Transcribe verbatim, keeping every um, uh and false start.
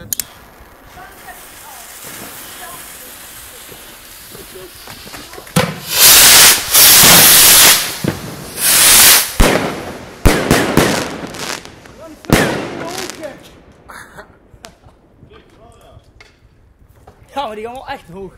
Rockets. Ja, maar die gaan wel echt hoog.